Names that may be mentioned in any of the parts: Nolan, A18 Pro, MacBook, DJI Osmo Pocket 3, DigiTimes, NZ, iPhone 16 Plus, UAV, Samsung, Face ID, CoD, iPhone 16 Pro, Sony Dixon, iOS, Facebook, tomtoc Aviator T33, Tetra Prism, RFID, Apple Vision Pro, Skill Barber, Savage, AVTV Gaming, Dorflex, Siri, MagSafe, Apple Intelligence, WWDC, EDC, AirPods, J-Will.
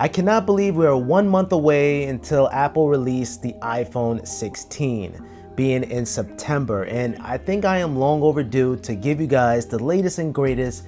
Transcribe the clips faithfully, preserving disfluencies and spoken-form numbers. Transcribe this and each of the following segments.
I cannot believe we are one month away until Apple released the iPhone sixteen, being in September, and I think I am long overdue to give you guys the latest and greatest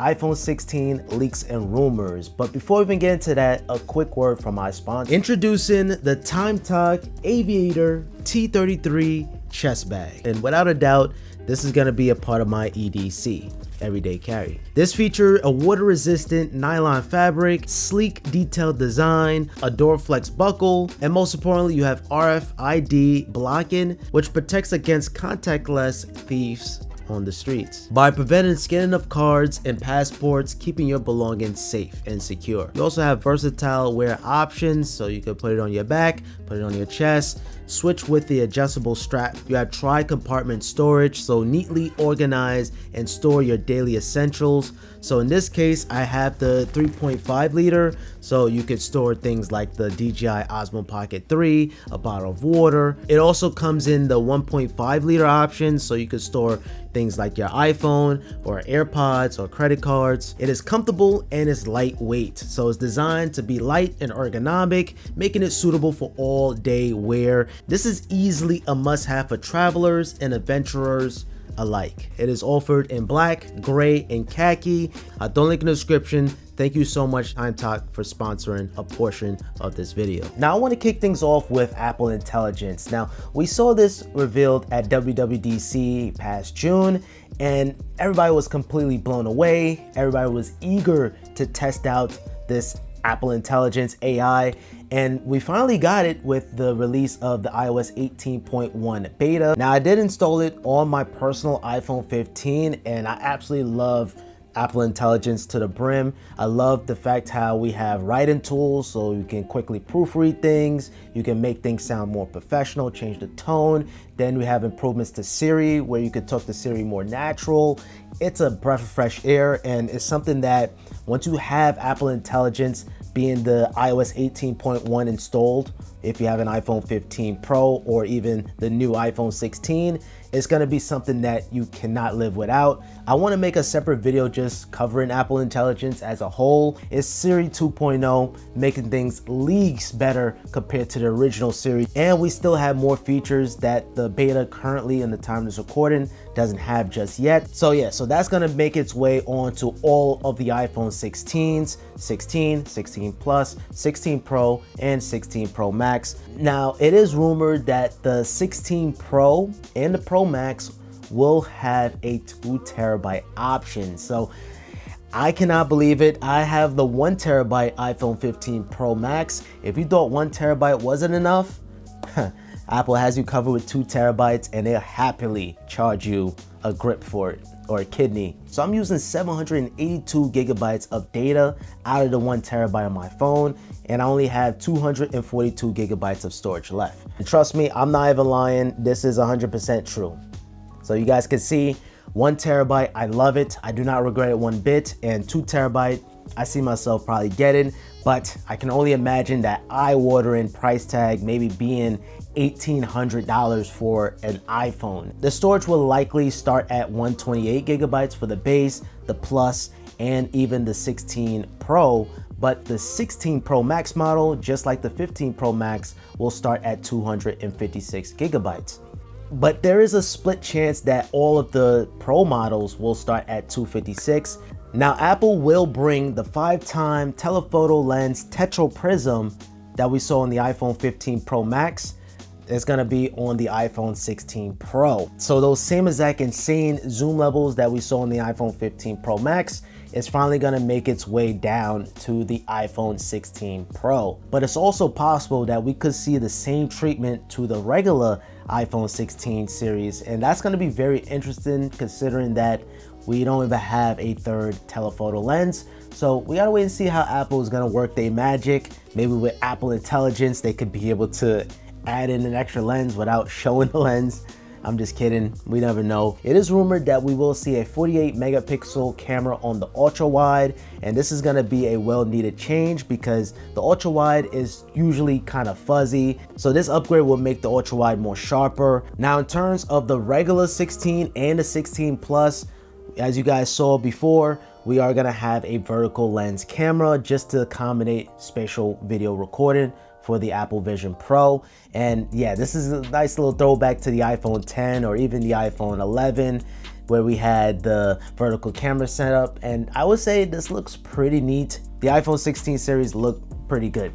iPhone sixteen leaks and rumors. But before we even get into that, a quick word from my sponsor. Introducing the tomtoc Aviator T thirty-three chest bag, and without a doubt, this is going to be a part of my E D C. Everyday carry. This feature a water-resistant nylon fabric, sleek detailed design, a Dorflex buckle, and most importantly, you have R F I D blocking, which protects against contactless thieves on the streets by preventing scanning of cards and passports, keeping your belongings safe and secure. You also have versatile wear options, so you can put it on your back, put it on your chest, switch with the adjustable strap. You have tri-compartment storage, so neatly organize and store your daily essentials. So in this case, I have the three point five liter, so you could store things like the D J I Osmo Pocket three, a bottle of water. It also comes in the one point five liter option, so you could store things like your iPhone or AirPods or credit cards. It is comfortable and it's lightweight, so it's designed to be light and ergonomic, making it suitable for all day wear. This is easily a must-have for travelers and adventurers alike. It is offered in black, gray, and khaki. I don't link in the description. Thank you so much, tomtoc, for sponsoring a portion of this video. Now I want to kick things off with Apple Intelligence. Now, we saw this revealed at W W D C past June, and everybody was completely blown away. Everybody was eager to test out this Apple Intelligence A I, and we finally got it with the release of the iOS eighteen point one beta. Now, I did install it on my personal iPhone fifteen, and I absolutely love Apple Intelligence to the brim. I love the fact how we have writing tools, so you can quickly proofread things, you can make things sound more professional, change the tone. Then we have improvements to Siri, where you can talk to Siri more natural. It's a breath of fresh air, and it's something that once you have Apple Intelligence being the iOS eighteen point one installed, if you have an iPhone fifteen Pro or even the new iPhone sixteen, it's gonna be something that you cannot live without. I wanna make a separate video just covering Apple Intelligence as a whole. It's Siri two point oh, making things leagues better compared to the original Siri. And we still have more features that the beta currently, in the time of this recording, doesn't have just yet. So yeah, so that's gonna make its way onto all of the iPhone sixteens, sixteen, sixteen Plus, sixteen Pro, and sixteen Pro Max. Now, it is rumored that the sixteen Pro and the Pro Max will have a two terabyte option. So I cannot believe it. I have the one terabyte iPhone fifteen Pro Max. If you thought one terabyte wasn't enough, Apple has you covered with two terabytes, and they'll happily charge you a grip for it, or a kidney. So I'm using seven hundred eighty-two gigabytes of data out of the one terabyte on my phone, and I only have two hundred forty-two gigabytes of storage left. And trust me, I'm not even lying, this is one hundred percent true. So you guys can see, one terabyte, I love it, I do not regret it one bit, and two terabyte, I see myself probably getting, but I can only imagine that eye-watering price tag maybe being eighteen hundred dollars for an iPhone. The storage will likely start at one hundred twenty-eight gigabytes for the base, the Plus, and even the sixteen Pro, but the sixteen Pro Max model, just like the fifteen Pro Max, will start at two hundred fifty-six gigabytes. But there is a split chance that all of the Pro models will start at two hundred fifty-six. Now, Apple will bring the five-time telephoto lens Tetra Prism that we saw on the iPhone fifteen Pro Max. It's gonna be on the iPhone sixteen Pro. So those same exact insane zoom levels that we saw on the iPhone fifteen Pro Max is finally gonna make its way down to the iPhone sixteen Pro. But it's also possible that we could see the same treatment to the regular iPhone sixteen series, and that's gonna be very interesting considering that we don't even have a third telephoto lens. So we gotta wait and see how Apple is gonna work their magic. Maybe with Apple Intelligence, they could be able to add in an extra lens without showing the lens. I'm just kidding, we never know. It is rumored that we will see a forty-eight megapixel camera on the ultra wide, and this is gonna be a well-needed change because the ultra wide is usually kind of fuzzy. So this upgrade will make the ultra wide more sharper. Now, in terms of the regular sixteen and the sixteen Plus, as you guys saw before, we are going to have a vertical lens camera just to accommodate spatial video recording for the Apple Vision Pro. And yeah, this is a nice little throwback to the iPhone ten or even the iPhone eleven, where we had the vertical camera setup. And I would say this looks pretty neat. The iPhone sixteen series looked pretty good.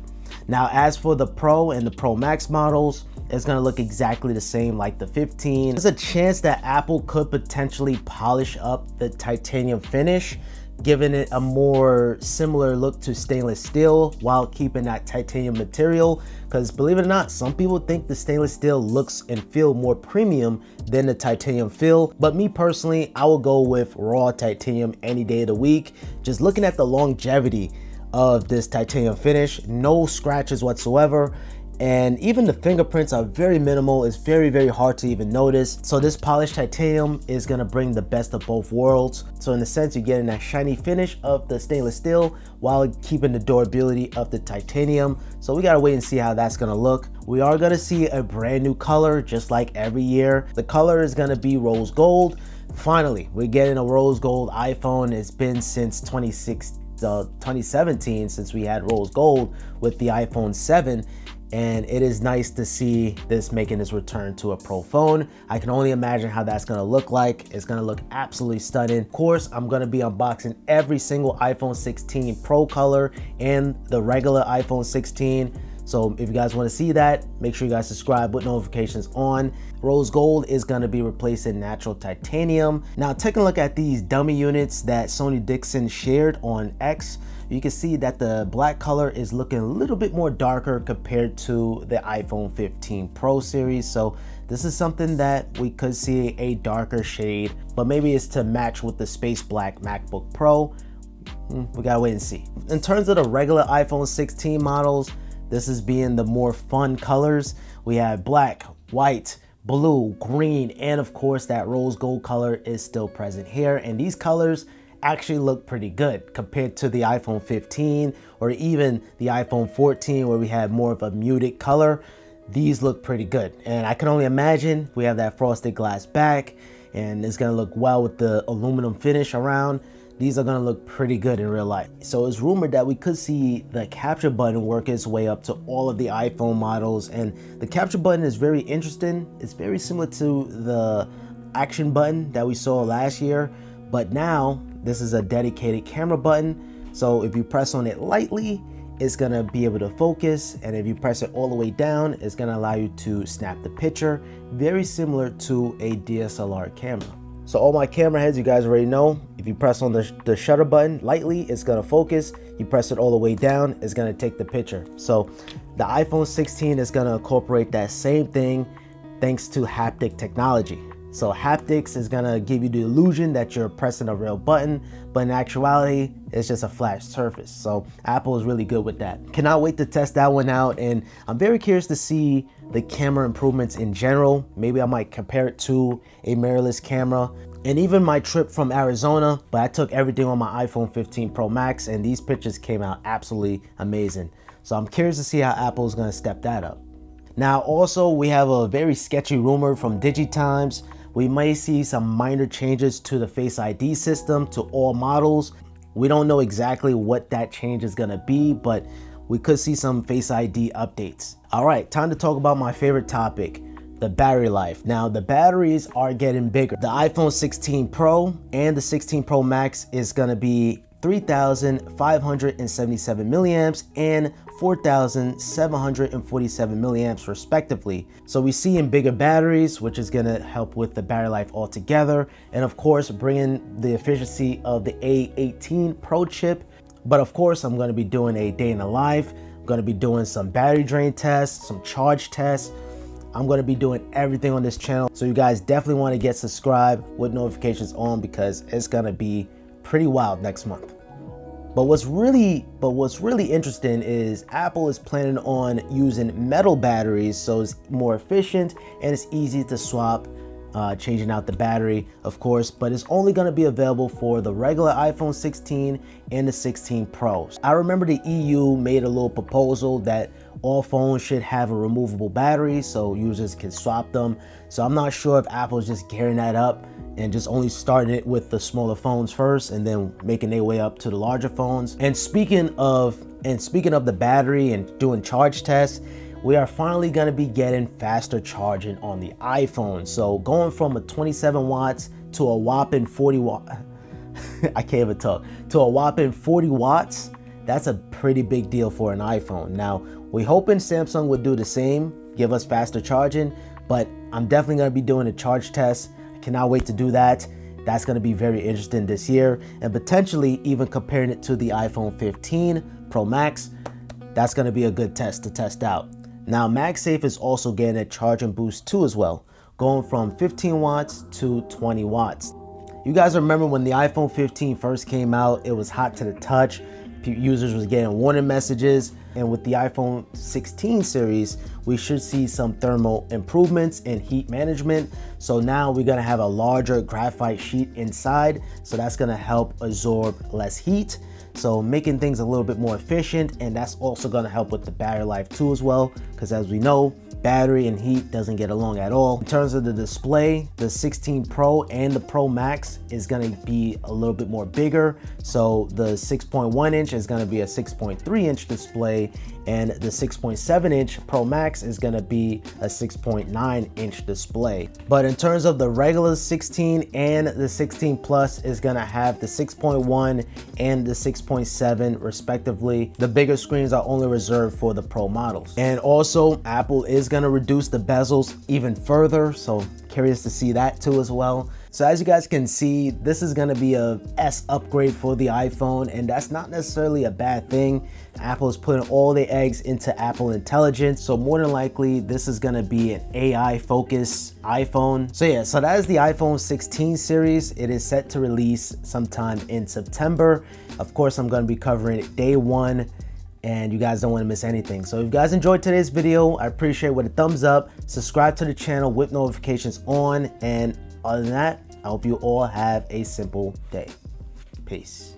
Now, as for the Pro and the Pro Max models, it's gonna look exactly the same like the fifteen. There's a chance that Apple could potentially polish up the titanium finish, giving it a more similar look to stainless steel while keeping that titanium material. Because believe it or not, some people think the stainless steel looks and feel more premium than the titanium feel. But me personally, I will go with raw titanium any day of the week. Just looking at the longevity of this titanium finish, no scratches whatsoever. And even the fingerprints are very minimal. It's very, very hard to even notice. So this polished titanium is gonna bring the best of both worlds. So in a sense, you're getting that shiny finish of the stainless steel while keeping the durability of the titanium. So we gotta wait and see how that's gonna look. We are gonna see a brand new color, just like every year. The color is gonna be rose gold. Finally, we're getting a rose gold iPhone. It's been since twenty sixteen, uh, twenty seventeen since we had rose gold with the iPhone seven. And it is nice to see this making its return to a Pro phone. I can only imagine how that's gonna look like. It's gonna look absolutely stunning. Of course, I'm gonna be unboxing every single iPhone sixteen Pro color and the regular iPhone sixteen. So if you guys wanna see that, make sure you guys subscribe with notifications on. Rose gold is gonna be replacing natural titanium. Now, taking a look at these dummy units that Sony Dixon shared on X, you can see that the black color is looking a little bit more darker compared to the iPhone fifteen Pro series. So this is something that we could see a darker shade, but maybe it's to match with the space black MacBook Pro. We gotta wait and see. In terms of the regular iPhone sixteen models, this is being the more fun colors. We have black, white, blue, green, and of course that rose gold color is still present here. And these colors actually look pretty good compared to the iPhone fifteen or even the iPhone fourteen, where we had more of a muted color. These look pretty good. And I can only imagine we have that frosted glass back, and it's gonna look well with the aluminum finish around. These are gonna look pretty good in real life. So it's rumored that we could see the capture button work its way up to all of the iPhone models. And the capture button is very interesting. It's very similar to the action button that we saw last year, but now this is a dedicated camera button. So if you press on it lightly, it's gonna be able to focus. And if you press it all the way down, it's gonna allow you to snap the picture, very similar to a D S L R camera. So all my camera heads, you guys already know, if you press on the, sh the shutter button lightly, it's gonna focus. You press it all the way down, it's gonna take the picture. So the iPhone sixteen is gonna incorporate that same thing thanks to haptic technology. So haptics is gonna give you the illusion that you're pressing a real button, but in actuality, it's just a flash surface. So Apple is really good with that. Cannot wait to test that one out. And I'm very curious to see the camera improvements in general. Maybe I might compare it to a mirrorless camera. And even my trip from Arizona, but I took everything on my iPhone fifteen Pro Max, and these pictures came out absolutely amazing. So I'm curious to see how Apple's gonna step that up. Now, also, we have a very sketchy rumor from DigiTimes. We may see some minor changes to the Face I D system to all models. We don't know exactly what that change is gonna be, but we could see some Face I D updates. All right, time to talk about my favorite topic, the battery life. Now, the batteries are getting bigger. The iPhone sixteen Pro and the sixteen Pro Max is gonna be three thousand five hundred seventy-seven milliamps and four thousand seven hundred forty-seven milliamps respectively. So we see in bigger batteries, which is gonna help with the battery life altogether. And of course, bringing the efficiency of the A eighteen Pro chip. But of course, I'm gonna be doing a day in the life. I'm gonna be doing some battery drain tests, some charge tests. I'm gonna be doing everything on this channel. So you guys definitely wanna get subscribed with notifications on, because it's gonna be pretty wild next month. But what's really, but what's really interesting is Apple is planning on using metal batteries, so it's more efficient and it's easy to swap, uh, changing out the battery, of course. But it's only going to be available for the regular iPhone sixteen and the sixteen Pros. I remember the E U made a little proposal that all phones should have a removable battery so users can swap them. So I'm not sure if Apple's just gearing that up and just only started it with the smaller phones first and then making their way up to the larger phones. And speaking of and speaking of the battery and doing charge tests, we are finally going to be getting faster charging on the iPhone. So going from a twenty-seven watts to a whopping forty watt, I can't even talk, to a whopping forty watts, that's a pretty big deal for an iPhone. Now, we're hoping Samsung would do the same, give us faster charging, but I'm definitely going to be doing a charge test. I cannot wait to do that. That's going to be very interesting this year, and potentially even comparing it to the iPhone fifteen Pro Max. That's going to be a good test to test out. Now, MagSafe is also getting a charging boost too as well, going from fifteen watts to twenty watts. You guys remember when the iPhone fifteen first came out, it was hot to the touch. Users was getting warning messages, and with the iPhone sixteen series, we should see some thermal improvements in heat management. So now we're gonna have a larger graphite sheet inside, so that's gonna help absorb less heat, so making things a little bit more efficient. And that's also gonna help with the battery life too as well, because as we know, battery and heat doesn't get along at all. In terms of the display, the sixteen Pro and the Pro Max is gonna be a little bit more bigger. So the six point one inch is gonna be a six point three inch display, and the six point seven inch Pro Max is gonna be a six point nine inch display. But in terms of the regular sixteen and the sixteen Plus is gonna have the six point one and the six point seven respectively. The bigger screens are only reserved for the Pro models. And also, Apple is going to reduce the bezels even further, so curious to see that too as well. So as you guys can see, this is going to be a S upgrade for the iPhone, and that's not necessarily a bad thing. Apple is putting all their eggs into Apple Intelligence, so more than likely this is going to be an A I focused iPhone. So yeah, so that is the iPhone sixteen series. It is set to release sometime in September. Of course, I'm going to be covering it day one, and you guys don't want to miss anything. So if you guys enjoyed today's video, I appreciate it with a thumbs up, subscribe to the channel with notifications on, and other than that, I hope you all have a simple day. Peace.